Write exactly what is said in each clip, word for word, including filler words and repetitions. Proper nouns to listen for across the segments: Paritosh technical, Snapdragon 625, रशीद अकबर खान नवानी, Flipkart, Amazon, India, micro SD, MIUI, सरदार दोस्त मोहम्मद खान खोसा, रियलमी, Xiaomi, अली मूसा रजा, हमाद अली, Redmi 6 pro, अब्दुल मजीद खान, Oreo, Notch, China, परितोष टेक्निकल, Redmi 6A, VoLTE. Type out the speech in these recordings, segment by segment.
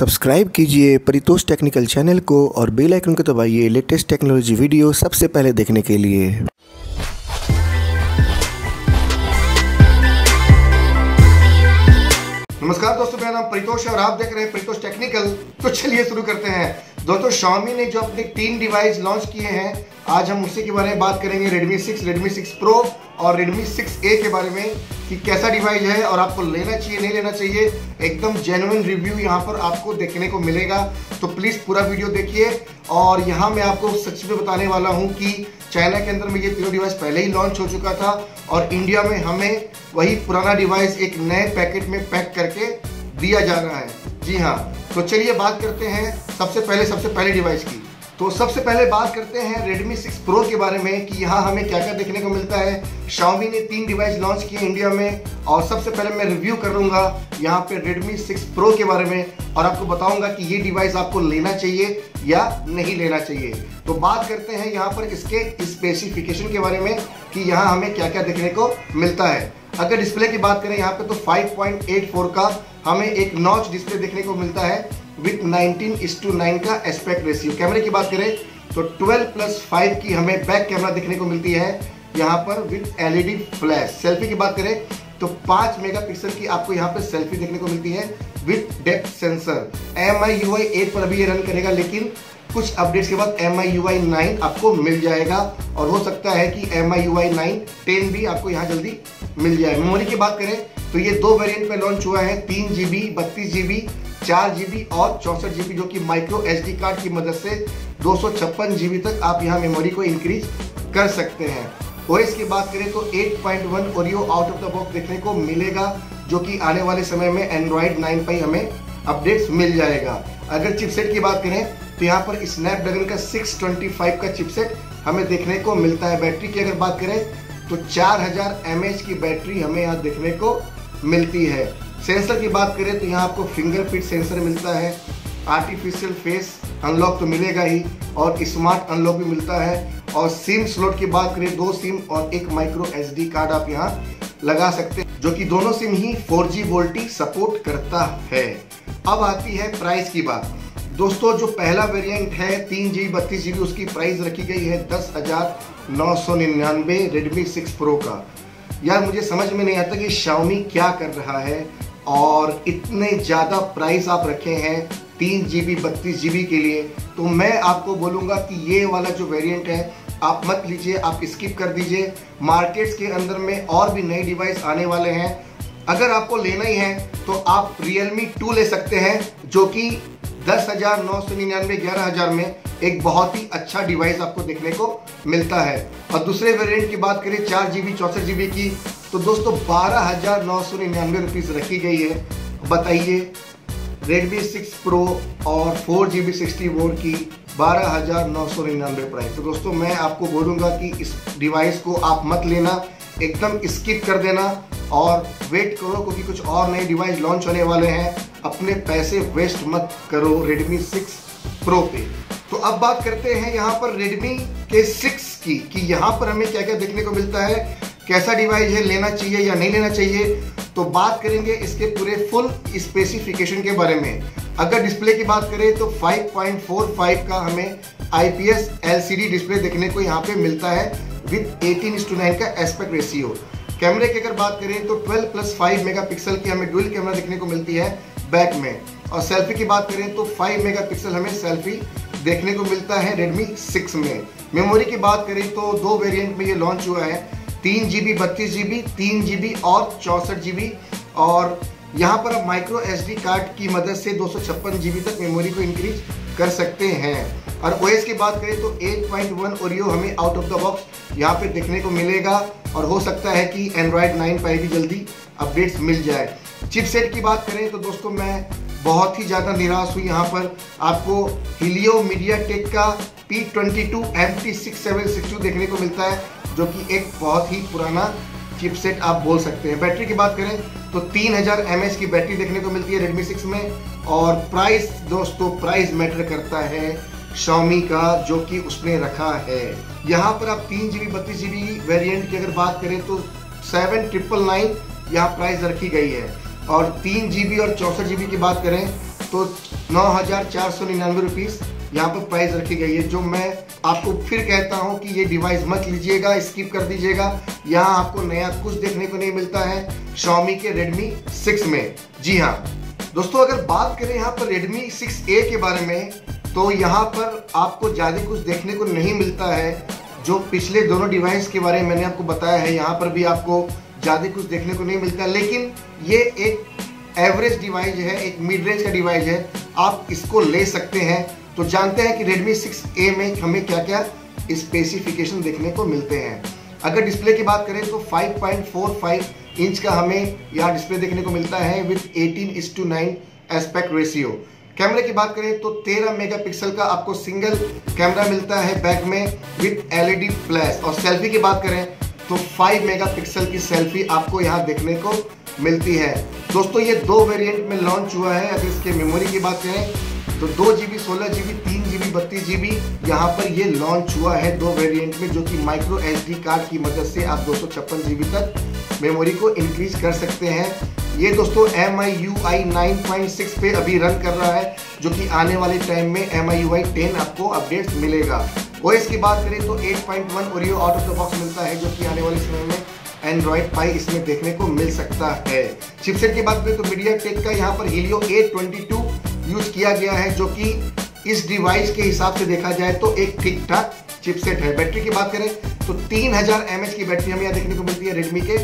Subscribe कीजिए परितोष टेक्निकल channel को और बेल आइकन को दबाइए लेटेस्ट टेक्नोलॉजी वीडियो सबसे पहले देखने के लिए। नमस्कार दोस्तों, मेरा नाम परितोष है और आप देख रहे हैं परितोष टेक्निकल। तो चलिए शुरू करते हैं। दोस्तों, Xiaomi ने जो अपने तीन डिवाइस लॉन्च किए हैं, आज हम उसी के बारे में बात करेंगे। Redmi six, Redmi six pro और रेडमी सिक्स ए के बारे में कि कैसा डिवाइस है और आपको लेना चाहिए नहीं लेना चाहिए। एकदम जेन्युइन रिव्यू यहाँ पर आपको देखने को मिलेगा, तो प्लीज़ पूरा वीडियो देखिए। और यहाँ मैं आपको सच में बताने वाला हूँ कि चाइना के अंदर में ये तीनों डिवाइस पहले ही लॉन्च हो चुका था और इंडिया में हमें वही पुराना डिवाइस एक नए पैकेट में पैक करके दिया जा रहा है। जी हाँ, तो चलिए बात करते हैं सबसे पहले सबसे पहले डिवाइस की। तो सबसे पहले बात करते हैं रेडमी सिक्स प्रो के बारे में कि यहाँ हमें क्या क्या देखने को मिलता है। Xiaomi ने तीन डिवाइस लॉन्च किए इंडिया में और सबसे पहले मैं रिव्यू कर लूँगा यहाँ पे रेडमी सिक्स प्रो के बारे में और आपको बताऊँगा कि ये डिवाइस आपको लेना चाहिए या नहीं लेना चाहिए। तो बात करते हैं यहाँ पर इसके स्पेसिफिकेशन के बारे में कि यहाँ हमें क्या क्या देखने को मिलता है। अगर डिस्प्ले की बात करें यहाँ पे तो फाइव पॉइंट एट फोर का हमें एक नॉच डिस्प्ले देखने को मिलता है with nineteen is to nine का एस्पेक्ट रेशियो। कैमरे की बात करें तो ट्वेल्व प्लस फाइव की हमें बैक कैमरा देखने को मिलती है यहाँ पर विथ एलईडी फ्लैश। सेल्फी की बात करें तो पाँच मेगापिक्सल की आपको यहाँ पे सेल्फी देखने को मिलती है with depth sensor. M I U I eight पर अभी ये रन करेगा, लेकिन कुछ अपडेट्स के बाद M I U I nine आपको मिल जाएगा और हो सकता है कि M I U I nine ten भी आपको यहाँ जल्दी मिल जाए। मेमोरी की बात करें तो ये दो वेरिएंट पे लॉन्च हुआ है, तीन जी बी बत्तीस जी बी चार जी बी और चौंसठ जी बी जो कि माइक्रो एस डी कार्ड की मदद से दो सौ छप्पन जी बी तक आप यहाँ मेमोरी को इंक्रीज कर सकते हैं। ओएस की बात करें तो eight point one Oreo out of the box देखने को मिलेगा, जो कि आने वाले समय में एंड्रॉयड नाइन पर हमें अपडेट्स मिल जाएगा। अगर चिपसेट की बात करें तो यहाँ पर स्नैपड्रैगन का सिक्स ट्वेंटी फाइव का चिपसेट हमें देखने को मिलता है। बैटरी की अगर बात करें तो चार हज़ार एम ए एच की बैटरी हमें यहाँ देखने को मिलती है। सेंसर की बात करें तो यहाँ आपको फिंगरप्रिंट सेंसर मिलता है, आर्टिफिशियल फेस अनलॉक तो मिलेगा ही और स्मार्ट अनलॉक भी मिलता है। और सिम स्लॉट की बात करें, दो सिम और एक माइक्रो एसडी कार्ड आप यहाँ लगा सकते हैं, जो कि दोनों सिम ही फोर जी वोल्टी सपोर्ट करता है। अब आती है प्राइस की बात। दोस्तों, जो पहला वेरिएंट है तीन जी बत्तीस जी बी उसकी प्राइस रखी गई है दस हज़ार नौ सौ निन्यानवे रेडमी सिक्स प्रो का। यार, मुझे समझ में नहीं आता कि Xiaomi क्या कर रहा है और इतने ज़्यादा प्राइस आप रखे हैं तीन जी बी बत्तीस जी बी के लिए। तो मैं आपको बोलूँगा कि ये वाला जो वेरिएंट है आप मत लीजिए, आप स्किप कर दीजिए। मार्केट्स के अंदर में और भी नए डिवाइस आने वाले हैं। अगर आपको लेना ही है तो आप रियलमी टू ले सकते हैं, जो कि दस हज़ार नौ सौ निन्यानवे ग्यारह हज़ार में एक बहुत ही अच्छा डिवाइस आपको देखने को मिलता है। और दूसरे वेरिएंट की बात करें चार जी बी चौंसठ जी बी की तो दोस्तों बारह हज़ार नौ सौ निन्यानवे रुपीज़ रखी गई है। बताइए, रेडमी सिक्स प्रो और four G B sixty four की बारह हज़ार नौ सौ निन्यानवे प्राइस। तो दोस्तों, मैं आपको बोलूँगा कि इस डिवाइस को आप मत लेना, एकदम स्किप कर देना और वेट करो, क्योंकि कुछ और नए डिवाइस लॉन्च होने वाले हैं। अपने पैसे वेस्ट मत करो रेडमी सिक्स प्रो पे। तो अब बात करते हैं यहाँ पर रेडमी के सिक्स की कि यहाँ पर हमें क्या क्या देखने को मिलता है, कैसा डिवाइस है, लेना चाहिए या नहीं लेना चाहिए। तो बात करेंगे इसके पूरे फुल स्पेसिफिकेशन के बारे में। अगर डिस्प्ले की बात करें तो फाइव पॉइंट फोर फाइव का हमें आईपीएस एलसीडी डिस्प्ले देखने को यहाँ पे मिलता है with eighteen is to nine का एस्पेक्ट रेशियो। कैमरे की अगर बात करें तो ट्वेल्व प्लस फाइव मेगापिक्सल की हमें डुअल कैमरा देखने को मिलती है बैक में। और सेल्फी की बात करें तो फाइव मेगापिक्सल हमें सेल्फी देखने को मिलता है रेडमी सिक्स में। मेमोरी की बात करें तो दो वेरियंट में ये लॉन्च हुआ है, तीन जी बी बत्तीस जी बी तीन जी बी और चौंसठ जी बी। और यहाँ पर आप माइक्रो एस डी कार्ड की मदद से दो सौ छप्पन जी बी तक मेमोरी को इंक्रीज कर सकते हैं। और ओएस की बात करें तो एट पॉइंट वन ओरियो हमें आउट ऑफ द बॉक्स यहाँ पे देखने को मिलेगा और हो सकता है कि एंड्रॉयड नाइन पर भी जल्दी अपडेट्स मिल जाए। चिपसेट की बात करें तो दोस्तों मैं बहुत ही ज़्यादा निराश हुई। यहाँ पर आपको हीलियो मीडिया टेक का P twenty two M T six seven six two देखने को मिलता है, जो कि एक बहुत ही पुराना चिपसेट आप बोल सकते हैं। बैटरी की बात करें तो तीन हज़ार एम ए एच की बैटरी देखने को मिलती है रेडमी सिक्स में। और प्राइस, दोस्तों प्राइस मैटर करता है Xiaomi का, जो कि उसने रखा है। यहाँ पर आप तीन जी बी बत्तीस जी बी वेरियंट की अगर बात करें तो सेवन ट्रिपल नाइन यहाँ प्राइस रखी गई है। और तीन जी बी और चौंसठ जी बी की बात करें तो नौ हजार चार सौ निन्यानवे रुपीज यहाँ पर प्राइस रखी गई है। जो मैं आपको फिर कहता हूँ कि ये डिवाइस मत लीजिएगा, स्किप कर दीजिएगा। यहाँ आपको नया कुछ देखने को नहीं मिलता है Xiaomi के Redmi सिक्स में। जी हाँ दोस्तों, अगर बात करें यहाँ पर Redmi सिक्स ए के बारे में, तो यहाँ पर आपको ज़्यादा कुछ देखने को नहीं मिलता है। जो पिछले दोनों डिवाइस के बारे में मैंने आपको बताया है, यहाँ पर भी आपको ज़्यादा कुछ देखने को नहीं मिलता, लेकिन ये एक एवरेज डिवाइस है, एक मिड रेंज का डिवाइस है, आप इसको ले सकते हैं। तो जानते हैं कि Redmi सिक्स ए में हमें क्या क्या स्पेसिफिकेशन देखने को मिलते हैं। अगर डिस्प्ले की बात करें तो five point four five inch का हमें यहाँ डिस्प्ले देखने को मिलता है with eighteen is to nine aspect ratio. कैमरे की बात करें तो तेरह मेगापिक्सल का आपको सिंगल कैमरा मिलता है बैक में विद एलईडी फ्लैश। और सेल्फी की बात करें तो फाइव मेगापिक्सल की सेल्फी आपको यहाँ देखने को मिलती है। दोस्तों ये दो वेरिएंट में लॉन्च हुआ है। अगर इसके मेमोरी की बात करें तो दो जीबी, सोलह जीबी, तीन जीबी, बत्तीस जीबी यहाँ पर ये लॉन्च हुआ है दो वेरिएंट में, जो कि माइक्रो एसडी कार्ड की मदद से आप दो सौ छप्पन जीबी तक मेमोरी को इंक्रीज कर सकते हैं। ये दोस्तों M I U I nine point six पे अभी रन कर रहा है, जो कि आने वाले टाइम में M I U I ten आपको अपडेट्स मिलेगा। ओएस की बात करें तो eight point one Oreo out of the box मिलता है, जो कि आने वाले समय में एंड्रॉयड पाई इसमें देखने को मिल सकता है। चिपसेट की बात करें तो मीडिया टेक का यहाँ पर Helio P twenty two use किया गया है, जो कि इस डिवाइस के हिसाब से देखा जाए तो एक ठीक ठाक चिपसेट है। बैटरी की बात करें तो तीन हज़ार एमएच की बैटरी हमें यहाँ देखने को मिलती है रेडमी के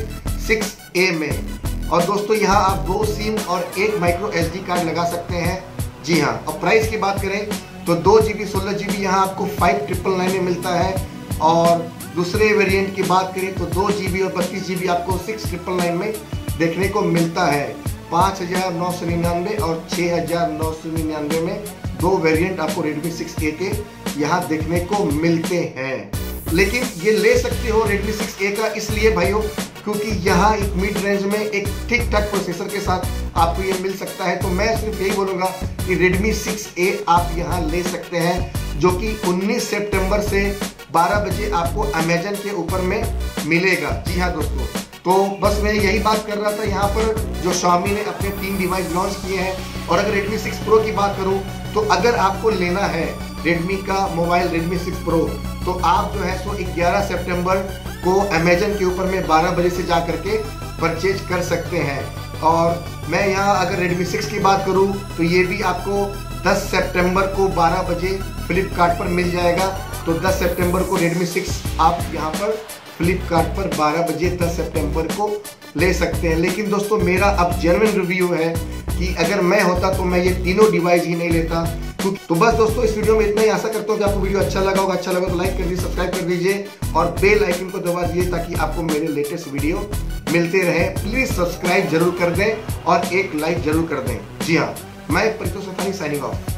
सिक्स ए में। और दोस्तों यहाँ आप दो सिम और एक माइक्रो एसडी कार्ड लगा सकते हैं। जी हाँ, और प्राइस की बात करें तो दो जी बी सोलह जी बी यहाँ आपको फाइव ट्रिपल नाइन में मिलता है। और दूसरे वेरिएंट की बात करें तो दो जी बी और बत्तीस जी बी आपको सिक्स ट्रिपल नाइन में देखने को मिलता है। पाँच हज़ार नौ सौ निन्यानवे और छः हज़ार नौ सौ निन्यानवे में दो वेरिएंट आपको रेडमी सिक्स ए के यहाँ देखने को मिलते हैं। लेकिन ये ले सकते हो रेडमी सिक्स ए का इसलिए भाइयों, क्योंकि यहाँ एक मिड रेंज में एक ठीक ठाक प्रोसेसर के साथ आपको ये मिल सकता है। तो मैं सिर्फ यही बोलूँगा कि रेडमी सिक्स ए आप यहाँ ले सकते हैं, जो कि उन्नीस सितंबर से बारह बजे आपको अमेजन के ऊपर में मिलेगा। जी हाँ दोस्तों, तो बस मैं यही बात कर रहा था यहाँ पर, जो Xiaomi ने अपने तीन डिवाइस लॉन्च किए हैं। और अगर Redmi सिक्स Pro की बात करूँ तो अगर आपको लेना है Redmi का मोबाइल Redmi सिक्स Pro, तो आप जो है सो ग्यारह सितंबर को अमेजन के ऊपर में बारह बजे से जा करके परचेज कर सकते हैं। और मैं यहाँ अगर Redmi सिक्स की बात करूँ तो ये भी आपको दस सितंबर को बारह बजे फ्लिपकार्ट पर मिल जाएगा। तो दस सितंबर को Redmi सिक्स आप यहाँ पर फ्लिपकार्ट पर बारह बजे दस सितंबर को ले सकते हैं। लेकिन दोस्तों मेरा अब जेन्युइन रिव्यू है कि अगर मैं होता तो मैं ये तीनों डिवाइस ही नहीं लेता। तो बस दोस्तों इस वीडियो में इतना ही। आशा करता हूँ कि आपको वीडियो अच्छा लगा होगा। अच्छा लगा तो लाइक कर दीजिए, सब्सक्राइब कर दीजिए और बेल आइकन को दबा दीजिए, ताकि आपको मेरे लेटेस्ट वीडियो मिलते रहे। प्लीज़ सब्सक्राइब जरूर कर दें और एक लाइक जरूर कर दें। जी हाँ, मैं परितोष टेक्निकल साइनिंग ऑफ।